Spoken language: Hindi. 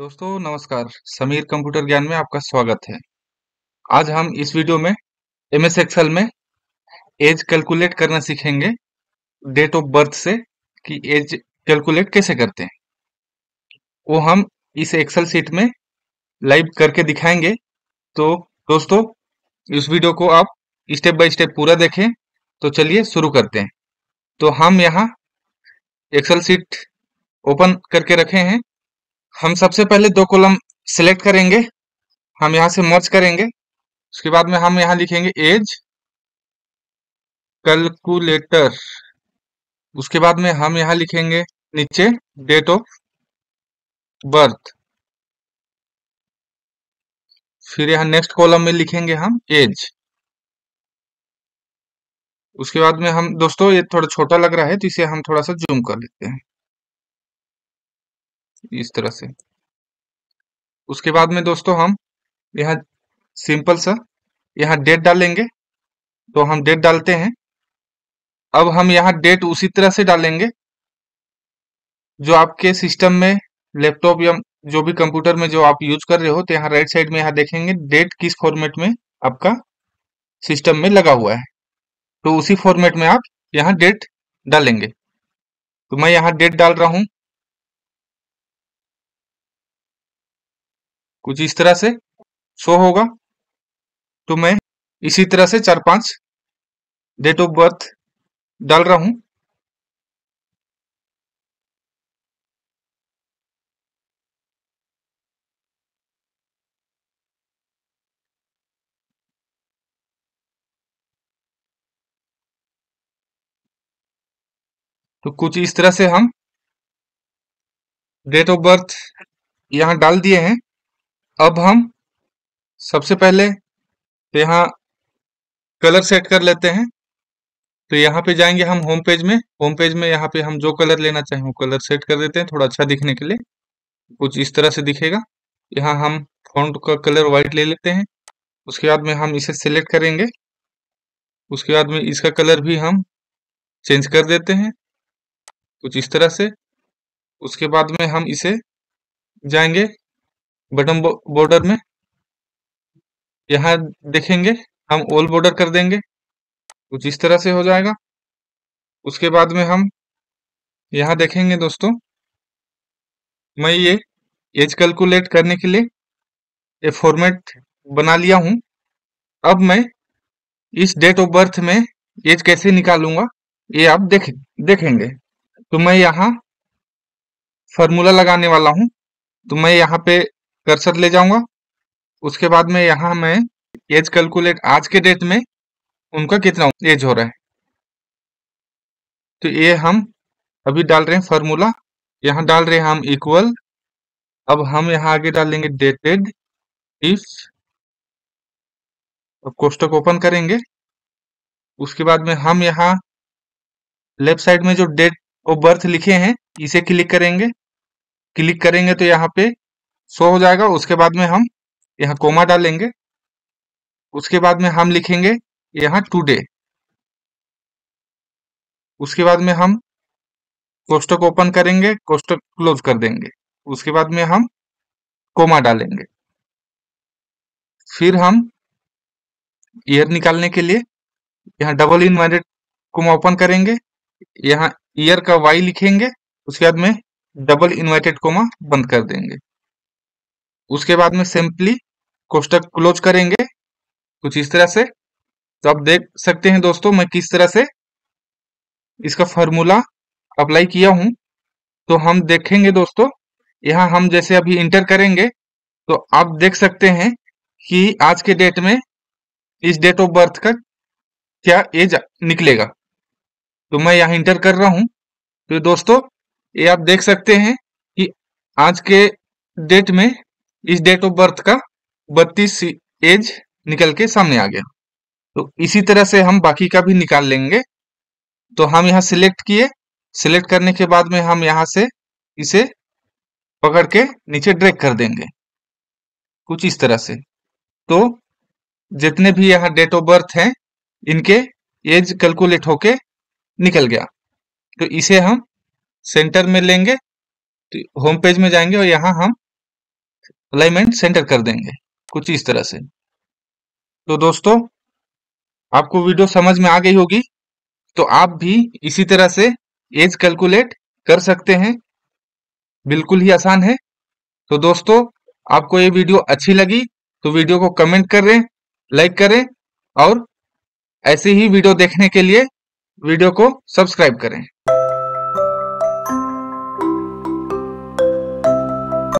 दोस्तों नमस्कार, समीर कंप्यूटर ज्ञान में आपका स्वागत है। आज हम इस वीडियो में एमएस एक्सेल में एज कैलकुलेट करना सीखेंगे, डेट ऑफ बर्थ से कि एज कैलकुलेट कैसे करते हैं वो हम इस एक्सेल शीट में लाइव करके दिखाएंगे। तो दोस्तों इस वीडियो को आप स्टेप बाय स्टेप पूरा देखें। तो चलिए शुरू करते हैं। तो हम यहाँ एक्सेल शीट ओपन करके रखे हैं। हम सबसे पहले दो कॉलम सिलेक्ट करेंगे, हम यहाँ से मर्ज करेंगे। उसके बाद में हम यहाँ लिखेंगे एज कैलकुलेटर। उसके बाद में हम यहाँ लिखेंगे नीचे डेट ऑफ बर्थ। फिर यहाँ नेक्स्ट कॉलम में लिखेंगे हम एज। उसके बाद में हम दोस्तों ये थोड़ा छोटा लग रहा है तो इसे हम थोड़ा सा जूम कर लेते हैं इस तरह से। उसके बाद में दोस्तों हम यहाँ सिंपल सा यहाँ डेट डालेंगे। तो हम डेट डालते हैं। अब हम यहाँ डेट उसी तरह से डालेंगे जो आपके सिस्टम में, लैपटॉप या जो भी कंप्यूटर में जो आप यूज कर रहे हो। तो यहाँ राइट साइड में यहाँ देखेंगे डेट किस फॉर्मेट में आपका सिस्टम में लगा हुआ है, तो उसी फॉर्मेट में आप यहाँ डेट डालेंगे। तो मैं यहाँ डेट डाल रहा हूँ कुछ इस तरह से शो होगा। तो मैं इसी तरह से 4-5 डेट ऑफ बर्थ डाल रहा हूं। तो कुछ इस तरह से हम डेट ऑफ बर्थ यहां डाल दिए हैं। अब हम सबसे पहले यहाँ कलर सेट कर लेते हैं। तो यहाँ पे जाएंगे हम होम पेज में। होम पेज में यहाँ पे हम जो कलर लेना चाहें वो कलर सेट कर देते हैं, थोड़ा अच्छा दिखने के लिए। कुछ इस तरह से दिखेगा। यहाँ हम फॉन्ट का कलर व्हाइट ले लेते हैं। उसके बाद में हम इसे सिलेक्ट करेंगे। उसके बाद में इसका कलर भी हम चेंज कर देते हैं कुछ इस तरह से। उसके बाद में हम इसे जाएंगे बटन बॉर्डर में। यहाँ देखेंगे हम ऑल बॉर्डर कर देंगे कुछ इस तरह से हो जाएगा। उसके बाद में हम यहाँ देखेंगे दोस्तों, मैं ये एज कैलकुलेट करने के लिए ये फॉर्मेट बना लिया हूँ। अब मैं इस डेट ऑफ बर्थ में एज कैसे निकालूंगा ये आप देखेंगे। तो मैं यहाँ फार्मूला लगाने वाला हूँ। तो मैं यहाँ पे कर्सर ले जाऊंगा। उसके बाद में यहाँ मैं एज कैलकुलेट आज के डेट में उनका कितना एज हो रहा है, तो ये हम अभी डाल रहे हैं फार्मूला। यहाँ डाल रहे हैं हम इक्वल। अब हम यहाँ आगे डालेंगे डेटेड इफ। अब कोष्टक ओपन करेंगे। उसके बाद में हम यहाँ लेफ्ट साइड में जो डेट ऑफ बर्थ लिखे हैं इसे क्लिक करेंगे तो यहाँ पे शो हो जाएगा। उसके बाद में हम यहाँ कोमा डालेंगे। उसके बाद में हम लिखेंगे यहाँ टुडे। उसके बाद में हम कोष्टक ओपन करेंगे, कोष्टक क्लोज कर देंगे। उसके बाद में हम कोमा डालेंगे। फिर हम ईयर निकालने के लिए यहाँ डबल इनवर्टेड कोमा ओपन करेंगे। यहाँ ईयर का वाई लिखेंगे। उसके बाद में डबल इनवर्टेड कोमा बंद कर देंगे। उसके बाद में सिंपली कोष्टक क्लोज करेंगे कुछ इस तरह से। तो आप देख सकते हैं दोस्तों मैं किस तरह से इसका फार्मूला अप्लाई किया हूं। तो हम देखेंगे दोस्तों, यहाँ हम जैसे अभी इंटर करेंगे तो आप देख सकते हैं कि आज के डेट में इस डेट ऑफ बर्थ का क्या एज निकलेगा। तो मैं यहाँ इंटर कर रहा हूँ। तो दोस्तों ये आप देख सकते हैं कि आज के डेट में इस डेट ऑफ बर्थ का 32 एज निकल के सामने आ गया। तो इसी तरह से हम बाकी का भी निकाल लेंगे। तो हम यहाँ सिलेक्ट किए। सिलेक्ट करने के बाद में हम यहाँ से इसे पकड़ के नीचे ड्रैग कर देंगे कुछ इस तरह से। तो जितने भी यहाँ डेट ऑफ बर्थ हैं इनके एज कैलकुलेट होके निकल गया। तो इसे हम सेंटर में लेंगे। तो होम पेज में जाएंगे और यहाँ हम अलाइनमेंट सेंटर कर देंगे कुछ इस तरह से। तो दोस्तों आपको वीडियो समझ में आ गई होगी, तो आप भी इसी तरह से एज कैलकुलेट कर सकते हैं, बिल्कुल ही आसान है। तो दोस्तों आपको ये वीडियो अच्छी लगी तो वीडियो को कमेंट करें, लाइक करें और ऐसे ही वीडियो देखने के लिए वीडियो को सब्सक्राइब करें।